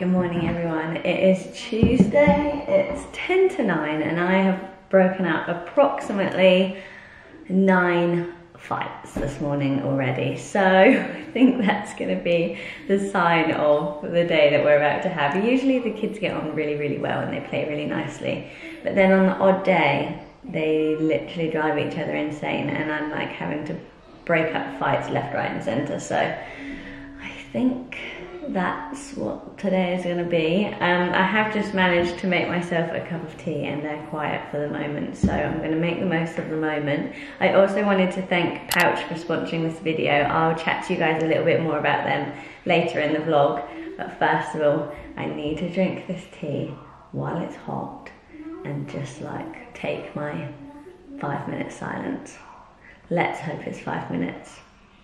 Good morning everyone, it is Tuesday, it's 10 to 9 and I have broken up approximately 9 fights this morning already. So I think that's going to be the sign of the day that we're about to have. Usually the kids get on really, really well and they play really nicely. But then on the odd day, they literally drive each other insane and I'm like having to break up fights left, right and centre. So I think that's what today is going to be. I have just managed to make myself a cup of tea and they're quiet for the moment, so I'm going to make the most of the moment. I also wanted to thank Pouch for sponsoring this video. I'll chat to you guys a little bit more about them later in the vlog, but first of all I need to drink this tea while it's hot and just like take my 5-minute silence. Let's hope it's 5 minutes.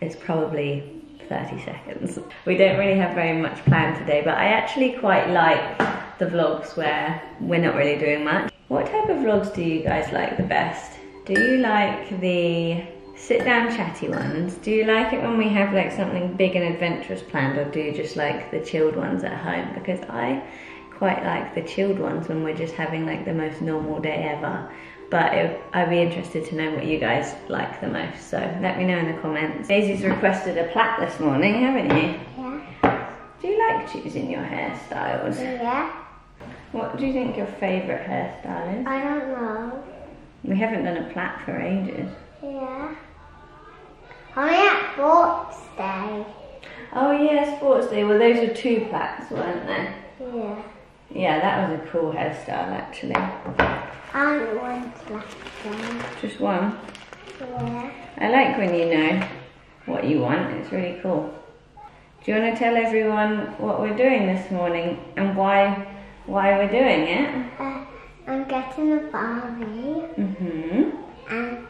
It's probably 30 seconds. We don't really have very much planned today, but I actually quite like the vlogs where we're not really doing much. What type of vlogs do you guys like the best? Do you like the sit down chatty ones? Do you like it when we have like something big and adventurous planned, or do you just like the chilled ones at home? Because I quite like the chilled ones when we're just having like the most normal day ever. But I'd be interested to know what you guys like the most, so let me know in the comments. Daisy's requested a plait this morning, haven't you? Yeah. Do you like choosing your hairstyles? Yeah. What do you think your favourite hairstyle is? I don't know. We haven't done a plait for ages. Yeah. I'm at sports day. Oh yeah, sports day. Well, those are 2 plaits, weren't they? Yeah. Yeah, that was a cool hairstyle actually. I only one left. Just one? Yeah. I like when you know what you want, it's really cool. Do you want to tell everyone what we're doing this morning and why we're doing it? I'm getting a Barbie. Mm-hmm. And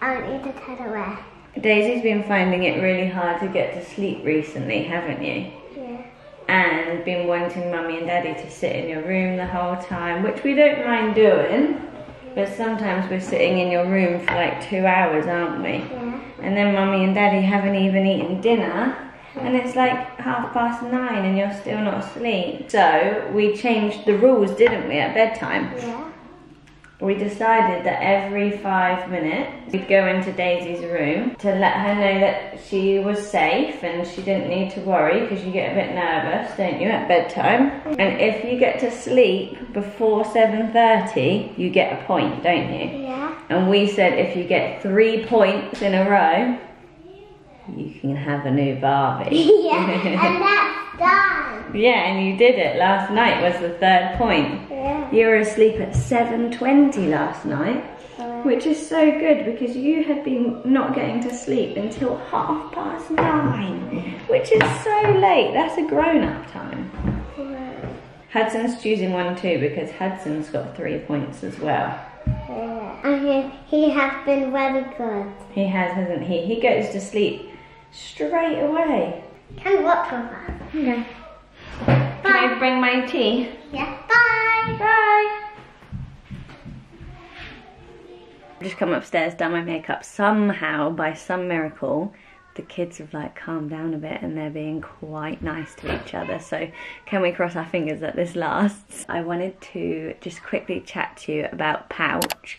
I don't need to tell her where. Daisy's been finding it really hard to get to sleep recently, haven't you? And been wanting mummy and daddy to sit in your room the whole time, which we don't mind doing, but sometimes we're sitting in your room for like 2 hours, aren't we? Yeah. And then mummy and daddy haven't even eaten dinner, and it's like 9:30 and you're still not asleep. So we changed the rules, didn't we, at bedtime? Yeah. We decided that every 5 minutes we'd go into Daisy's room to let her know that she was safe and she didn't need to worry, because you get a bit nervous, don't you, at bedtime? And if you get to sleep before 7:30, you get a point, don't you? Yeah. And we said if you get 3 points in a row, you can have a new Barbie. Yeah, and that's done. Yeah, and you did it. Last night was the 3rd point. Yeah. You were asleep at 7:20 last night, which is so good because you had been not getting to sleep until 9:30, which is so late. That's a grown-up time. Yeah. Hudson's choosing one too because Hudson's got 3 points as well. Yeah. And he has been very good. He has, hasn't he? He goes to sleep straight away. Can I watch with us? Okay. Bye. Can I bring my tea? Yeah. Bye. Bye. I've just come upstairs, done my makeup. Somehow, by some miracle, the kids have like calmed down a bit and they're being quite nice to each other. So can we cross our fingers that this lasts? I wanted to just quickly chat to you about Pouch.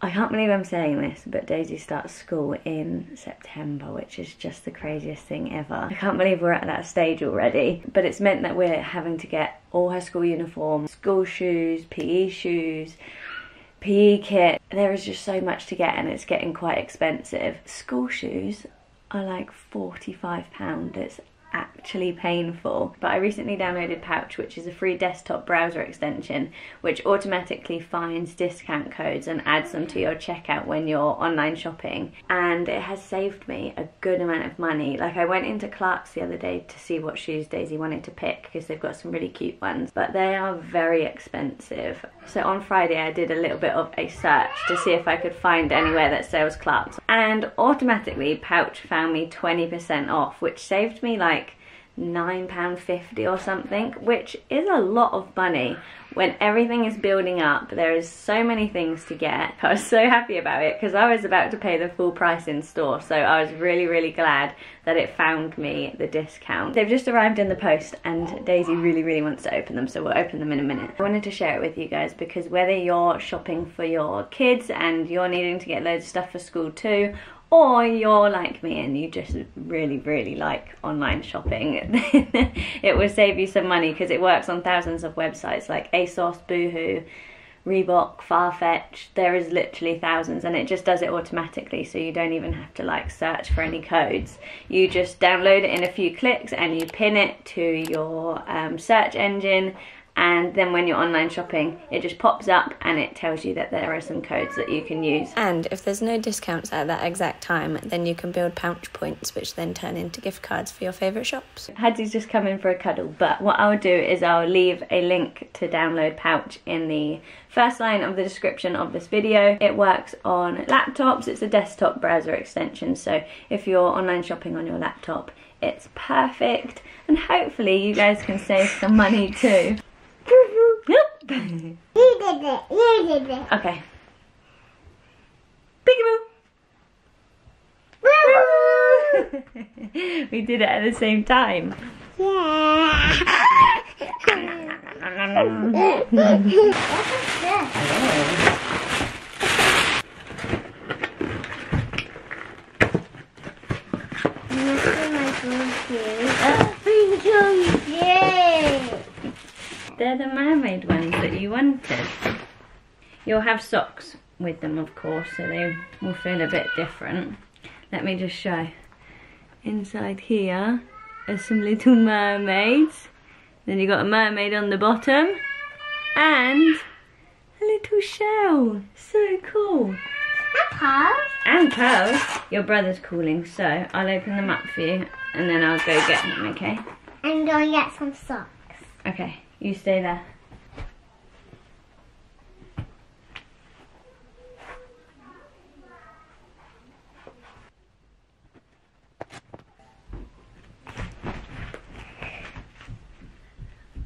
I can't believe I'm saying this, but Daisy starts school in September, which is just the craziest thing ever. I can't believe we're at that stage already, but it's meant that we're having to get all her school uniform, school shoes, PE kit. There is just so much to get and it's getting quite expensive. School shoes are like £45. It's actually painful. But I recently downloaded Pouch, which is a free desktop browser extension which automatically finds discount codes and adds them to your checkout when you're online shopping, and it has saved me a good amount of money. Like I went into Clark's the other day to see what shoes Daisy wanted to pick because they've got some really cute ones, but they are very expensive. So on Friday I did a little bit of a search to see if I could find anywhere that sells Clark's, and automatically Pouch found me 20% off, which saved me like £9.50 or something, which is a lot of money when everything is building up. There is so many things to get. I was so happy about it because I was about to pay the full price in store, so I was really glad that it found me the discount. They've just arrived in the post and Daisy really wants to open them, so we'll open them in a minute. I wanted to share it with you guys because whether you're shopping for your kids and you're needing to get loads of stuff for school too, or you're like me and you just really like online shopping, it will save you some money because it works on thousands of websites like ASOS, Boohoo, Reebok, Farfetch. There is literally thousands and it just does it automatically, so you don't even have to like search for any codes. You just download it in a few clicks and you pin it to your search engine, and then when you're online shopping, it just pops up and it tells you that there are some codes that you can use. And if there's no discounts at that exact time, then you can build Pouch points, which then turn into gift cards for your favourite shops. Hadzi's just come in for a cuddle, but what I'll do is I'll leave a link to download Pouch in the first line of the description of this video. It works on laptops. It's a desktop browser extension, so if you're online shopping on your laptop, it's perfect. And hopefully you guys can save some money too. You did it. Okay. Peekaboo. We did it at the same time. Yeah. They're the mermaid ones that you wanted. You'll have socks with them, of course, so they will feel a bit different. Let me just show. Inside here are some little mermaids. Then you've got a mermaid on the bottom and a little shell. So cool. And pearls. And pearls. Your brother's calling, so I'll open them up for you and then I'll go get them, okay? I'm going to get some socks. Okay. You stay there.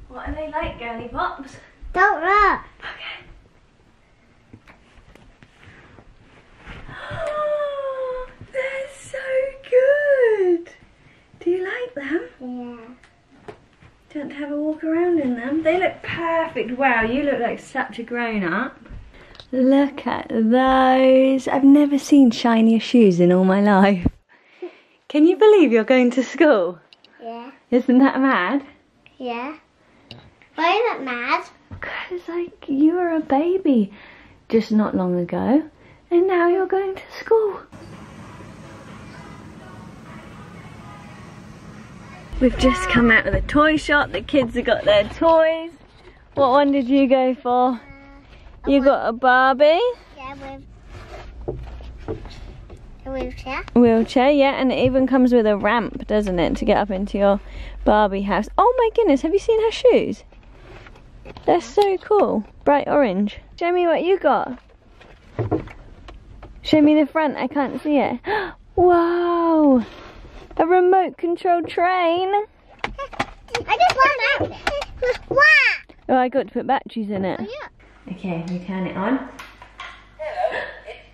What are they like, girly pops? Don't look. Okay. Oh, they're so good. Do you like them? Yeah. Do you want to have a walk around in them? They look perfect. Wow, you look like such a grown-up. Look at those. I've never seen shinier shoes in all my life. Can you believe you're going to school? Yeah. Isn't that mad? Yeah. Why is that mad? Because, like, you were a baby just not long ago, and now you're going to school. We've just come out of the toy shop. The kids have got their toys. What one did you go for? You got a Barbie? Yeah, with a wheelchair. Wheelchair, yeah, and it even comes with a ramp, doesn't it, to get up into your Barbie house. Oh my goodness, have you seen her shoes? They're so cool. Bright orange. Show me what you got. Show me the front, I can't see it. Wow! A remote controlled train. I just want out. Oh, I got to put batteries in it. Oh, yeah. Okay, we turn it on. Hello, it's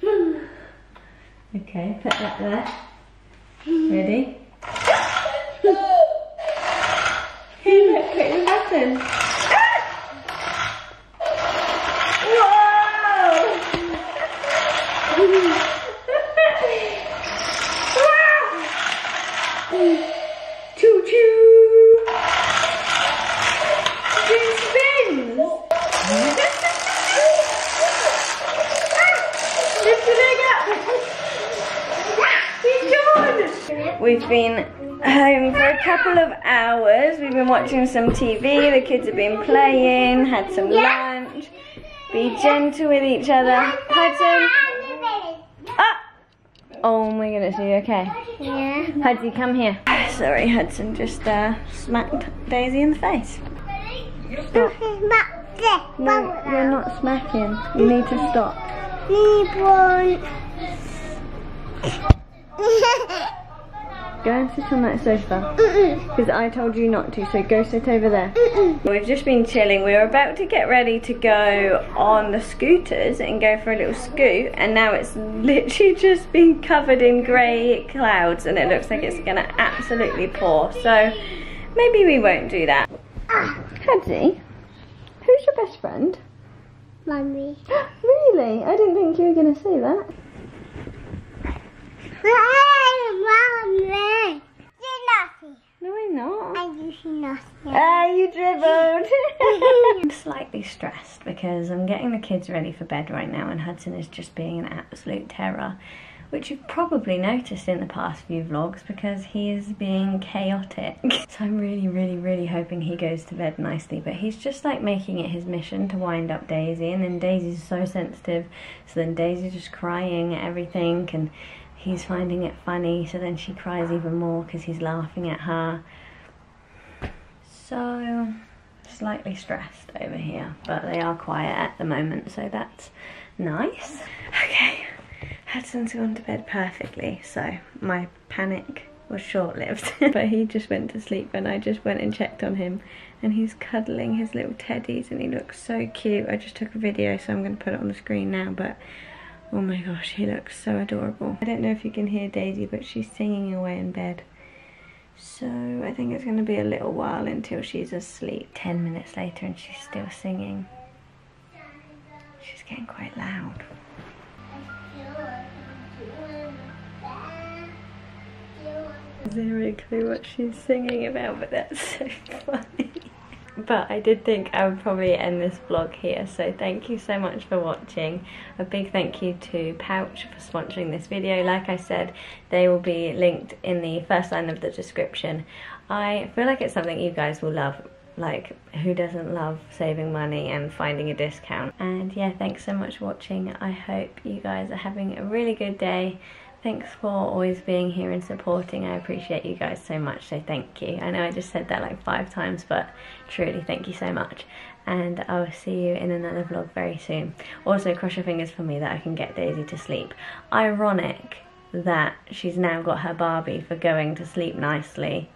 Thomas. Okay, put that there. Ready? Hey, look what happened. Whoa! We've been home for a couple of hours. We've been watching some TV, the kids have been playing, had some lunch. Be gentle with each other. Hadzi. Ah! Oh my goodness, are you okay? Yeah. Hadzi, come here. Sorry, Hudson just smacked Daisy in the face. Stop. No, you're not smacking. You need to stop. Go and sit on that sofa. Because I told you not to, so go sit over there. We've just been chilling. We were about to get ready to go on the scooters and go for a little scoot, and now it's literally just been covered in grey clouds and it looks like it's going to absolutely pour. So maybe we won't do that. Hadzi, who's your best friend? Mummy. Really? I didn't think you were going to say that. Mommy, do nothing. No, I'm not. I do nothing. Ah, you dribbled. I'm slightly stressed because I'm getting the kids ready for bed right now, and Hudson is just being an absolute terror, which you've probably noticed in the past few vlogs because he is being chaotic. So I'm really hoping he goes to bed nicely, but he's just like making it his mission to wind up Daisy, and then Daisy's so sensitive, so then Daisy's just crying at everything, and he's finding it funny, so then she cries even more because he's laughing at her. So slightly stressed over here, but they are quiet at the moment, so that's nice. Okay, Hudson's gone to bed perfectly, so my panic was short-lived. But he just went to sleep and I just went and checked on him, and he's cuddling his little teddies and he looks so cute. I just took a video, so I'm going to put it on the screen now, but oh my gosh, he looks so adorable. I don't know if you can hear Daisy, but she's singing away in bed. So I think it's going to be a little while until she's asleep. 10 minutes later and she's still singing. She's getting quite loud. Zero clue what she's singing about, but that's so funny. But I did think I would probably end this vlog here, so thank you so much for watching. A big thank you to Pouch for sponsoring this video. Like I said, they will be linked in the first line of the description. I feel like it's something you guys will love. Like, who doesn't love saving money and finding a discount? And yeah, thanks so much for watching. I hope you guys are having a really good day. Thanks for always being here and supporting. I appreciate you guys so much, so thank you. I know I just said that like 5 times, but truly thank you so much. And I will see you in another vlog very soon. Also, cross your fingers for me that I can get Daisy to sleep. Ironic that she's now got her Barbie for going to sleep nicely,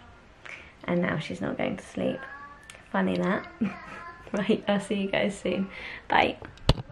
and now she's not going to sleep. Funny that. Right, I'll see you guys soon. Bye.